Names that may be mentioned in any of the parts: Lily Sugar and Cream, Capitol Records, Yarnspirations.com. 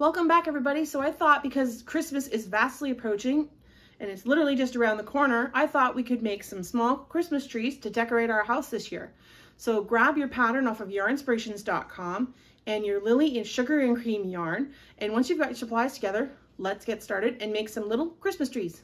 Welcome back, everybody. So I thought, because Christmas is vastly approaching and it's literally just around the corner, I thought we could make some small Christmas trees to decorate our house this year. So grab your pattern off of Yarnspirations.com and your Lily Sugar and Cream yarn. And once you've got your supplies together, let's get started and make some little Christmas trees.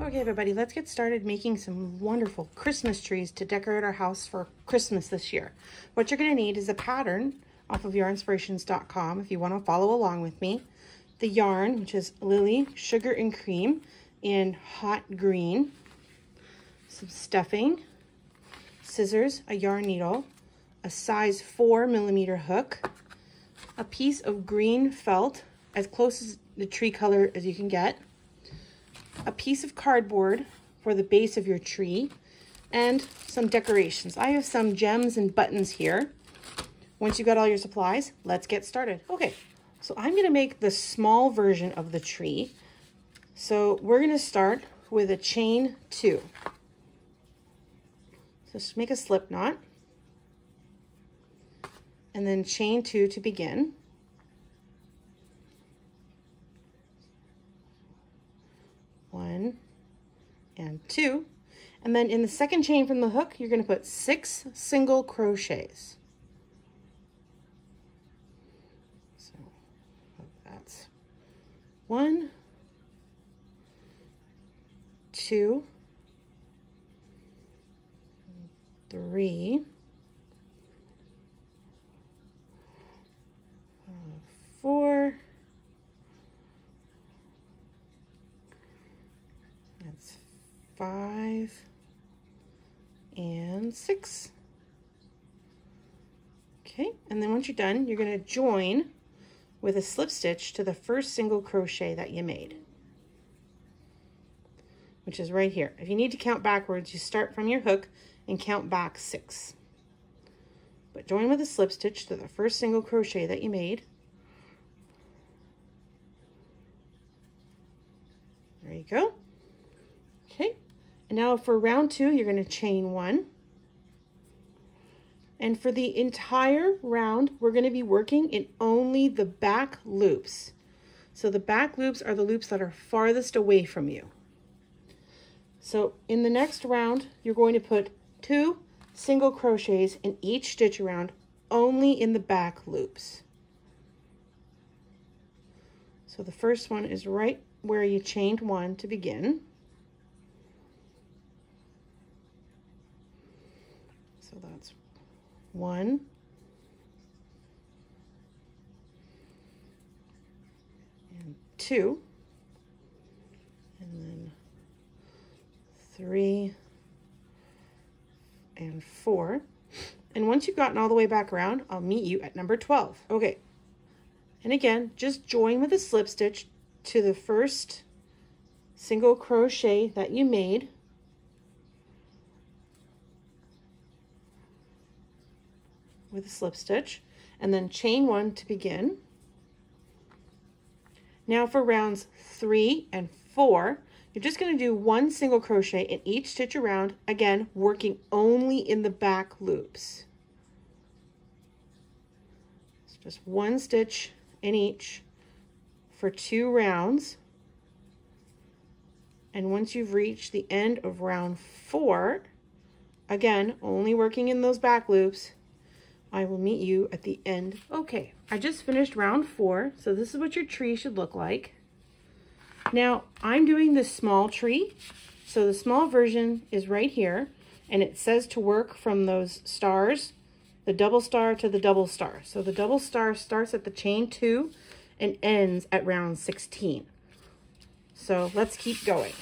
Okay, everybody, let's get started making some wonderful Christmas trees to decorate our house for Christmas this year. What you're going to need is a pattern off of Yarnspirations.com if you want to follow along with me. The yarn, which is Lily Sugar and Cream in hot green, some stuffing, scissors, a yarn needle, a size 4mm hook, a piece of green felt as close to the tree color as you can get, a piece of cardboard for the base of your tree, and some decorations. I have some gems and buttons here. Once you've got all your supplies, let's get started. Okay, so I'm gonna make the small version of the tree. So we're gonna start with a chain 2. So just make a slip knot and then chain 2 to begin. One and two, and then in the second chain from the hook, you're going to put 6 single crochets. So that's 1, 2, 3, 4. That's 5 and 6. Okay, and then once you're done, you're going to join with a slip stitch to the first single crochet that you made, which is right here. If you need to count backwards, you start from your hook and count back 6. But join with a slip stitch to the first single crochet that you made. There you go. Okay, and now for round 2, you're going to chain 1. And for the entire round, we're going to be working in only the back loops. So the back loops are the loops that are farthest away from you. So in the next round, you're going to put 2 single crochets in each stitch around, only in the back loops. So the first one is right where you chained 1 to begin. So that's 1 and 2, and then 3 and 4. And once you've gotten all the way back around, I'll meet you at number 12. Okay, and again, just join with a slip stitch to the first single crochet that you made. With a slip stitch, and then chain 1 to begin. Now for rounds 3 and 4, you're just going to do 1 single crochet in each stitch around, again working only in the back loops. So just 1 stitch in each for 2 rounds, and once you've reached the end of round 4, again only working in those back loops, I will meet you at the end. Okay, I just finished round 4, so this is what your tree should look like. Now, I'm doing this small tree, so the small version is right here, and it says to work from those stars, the double star to the double star. So the double star starts at the chain 2 and ends at round 16. So let's keep going.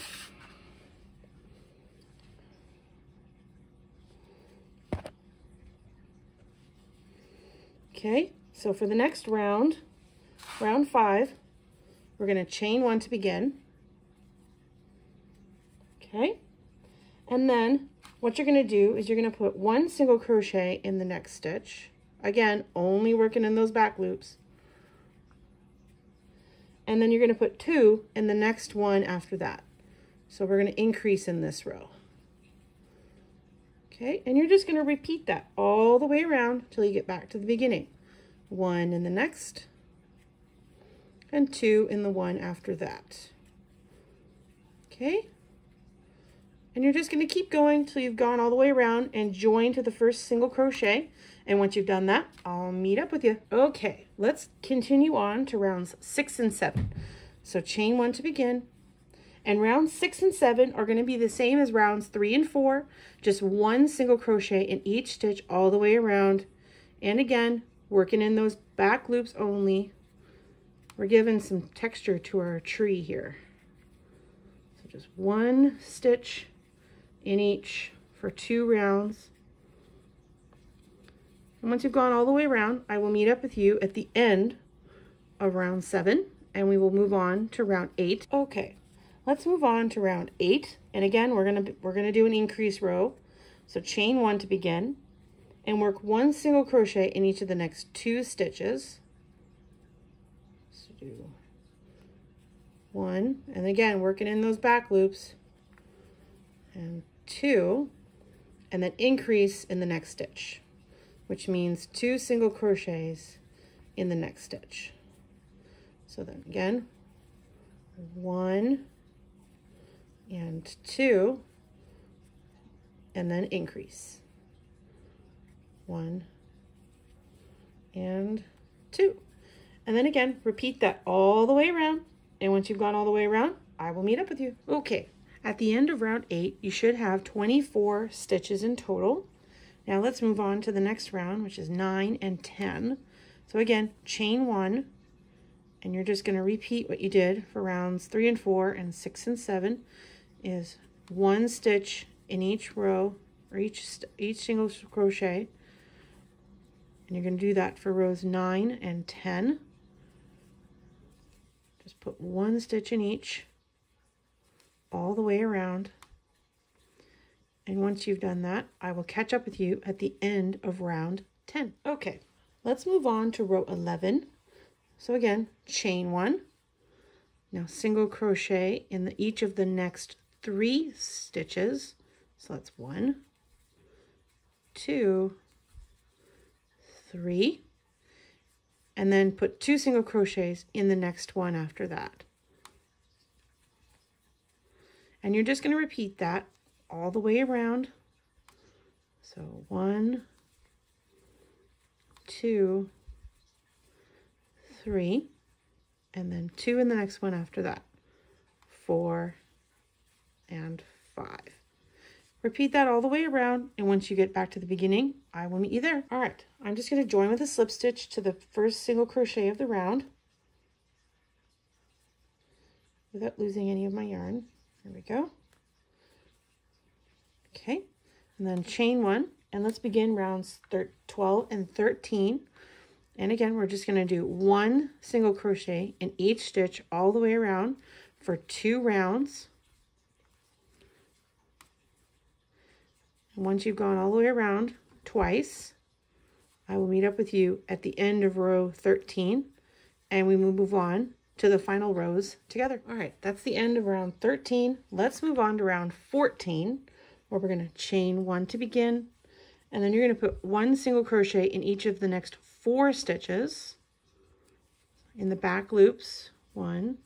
Okay, so for the next round, round 5, we're going to chain 1 to begin. Okay, and then what you're going to do is you're going to put 1 single crochet in the next stitch. Again, only working in those back loops. And then you're going to put 2 in the next one after that. So we're going to increase in this row. Okay, and you're just going to repeat that all the way around till you get back to the beginning. One in the next, and two in the one after that. Okay, and you're just going to keep going till you've gone all the way around and joined to the first single crochet. And once you've done that, I'll meet up with you. Okay, let's continue on to rounds 6 and 7. So chain 1 to begin. And rounds 6 and 7 are going to be the same as rounds 3 and 4, just one single crochet in each stitch all the way around. And again, working in those back loops only. We're giving some texture to our tree here. So just one stitch in each for 2 rounds. And once you've gone all the way around, I will meet up with you at the end of round 7, and we will move on to round 8. Okay, let's move on to round 8. And again, we're gonna do an increase row. So chain 1 to begin, and work one single crochet in each of the next 2 stitches. So do 1, and again, working in those back loops, and 2, and then increase in the next stitch, which means 2 single crochets in the next stitch. So then again, 1 and 2, and then increase. 1 and 2. And then again, repeat that all the way around. And once you've gone all the way around, I will meet up with you. Okay, at the end of round 8, you should have 24 stitches in total. Now let's move on to the next round, which is 9 and 10. So again, chain 1, and you're just going to repeat what you did for rounds 3 and 4 and 6 and 7, is 1 stitch in each row, or each single crochet. And you're going to do that for rows 9 and 10. Just put 1 stitch in each all the way around. And once you've done that, I will catch up with you at the end of round 10. Okay, let's move on to row 11. So again, chain 1. Now single crochet in each of the next 3 stitches. So that's 1, 2, 3. And then put 2 single crochets in the next one after that. And you're just going to repeat that all the way around. So 1, 2, 3, and then 2 in the next one after that, 4 and 5. Repeat that all the way around, and once you get back to the beginning, I will meet you there. All right, I'm just going to join with a slip stitch to the first single crochet of the round without losing any of my yarn. There we go. Okay, and then chain 1, and let's begin rounds 12 and 13. And again, we're just going to do 1 single crochet in each stitch all the way around for 2 rounds. And once you've gone all the way around twice, I will meet up with you at the end of row 13, and we will move on to the final rows together. All right, that's the end of round 13. Let's move on to round 14. Where we're going to chain 1 to begin, and then you're going to put 1 single crochet in each of the next 4 stitches in the back loops. 1,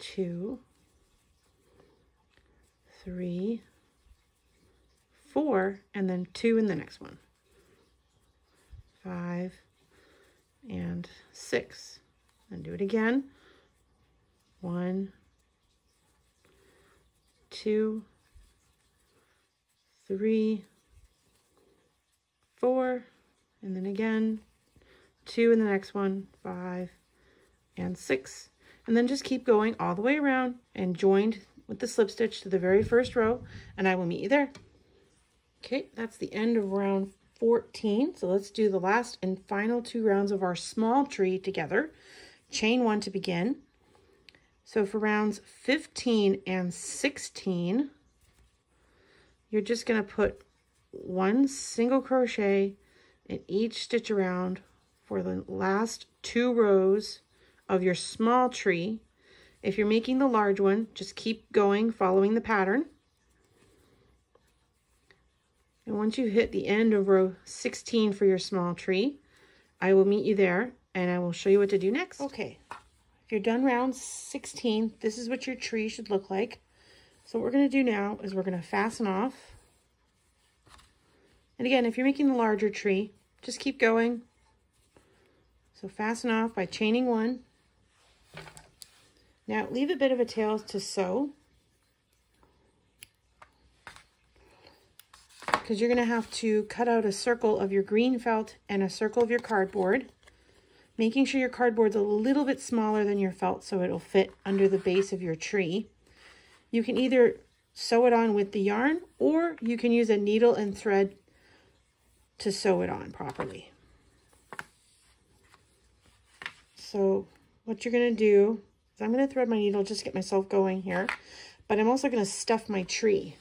2, 3, 4, and then 2 in the next one. 5 and 6, and do it again. 1, 2, 3, 4, and then again 2 in the next one, 5 and 6, and then just keep going all the way around and joined with the slip stitch to the very first row, and I will meet you there. Okay, that's the end of round 14. So let's do the last and final 2 rounds of our small tree together. Chain 1 to begin. So for rounds 15 and 16, you're just going to put 1 single crochet in each stitch around for the last 2 rows of your small tree. If you're making the large one, just keep going, following the pattern. And once you hit the end of row 16 for your small tree, I will meet you there and I will show you what to do next. Okay, if you're done round 16, this is what your tree should look like. So what we're going to do now is we're going to fasten off. And again, if you're making the larger tree, just keep going. So fasten off by chaining one. Now leave a bit of a tail to sew, because you're going to have to cut out a circle of your green felt and a circle of your cardboard, making sure your cardboard's a little bit smaller than your felt so it'll fit under the base of your tree. You can either sew it on with the yarn, or you can use a needle and thread to sew it on properly. So what you're going to do is I'm going to thread my needle just to get myself going here, but I'm also going to stuff my tree.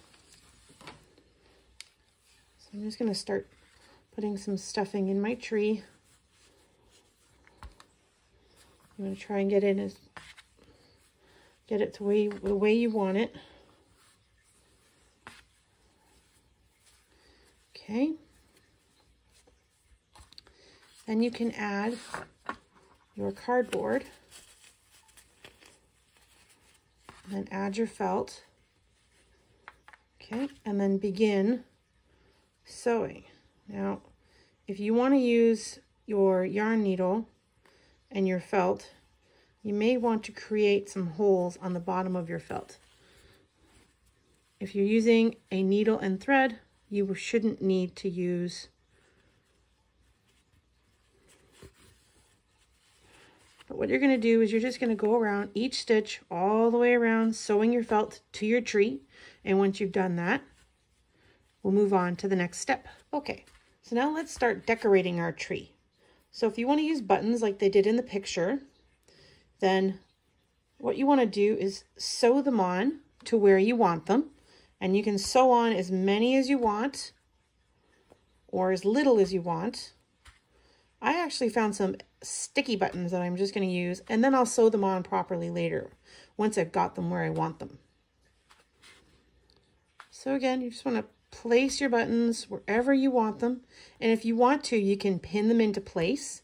So I'm just going to start putting some stuffing in my tree. I'm going to try and get it the way you want it. Okay. Then you can add your cardboard, and then add your felt. Okay, and then begin sewing. Now, if you want to use your yarn needle and your felt, you may want to create some holes on the bottom of your felt. If you're using a needle and thread, you shouldn't need to use . But what you're going to do is you're just going to go around each stitch all the way around, sewing your felt to your tree. And once you've done that, we'll move on to the next step. Okay, so now let's start decorating our tree. So if you want to use buttons like they did in the picture, then what you want to do is sew them on to where you want them. And you can sew on as many as you want or as little as you want. I actually found some sticky buttons that I'm just going to use, and then I'll sew them on properly later once I've got them where I want them. So again, you just want to place your buttons wherever you want them, and if you want to, you can pin them into place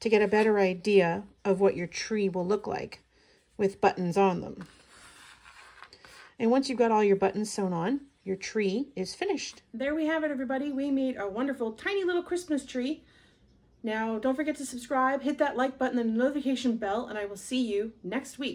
to get a better idea of what your tree will look like with buttons on them. And once you've got all your buttons sewn on, your tree is finished. There we have it, everybody. We made a wonderful tiny little Christmas tree. Now, don't forget to subscribe, hit that like button and the notification bell, and I will see you next week.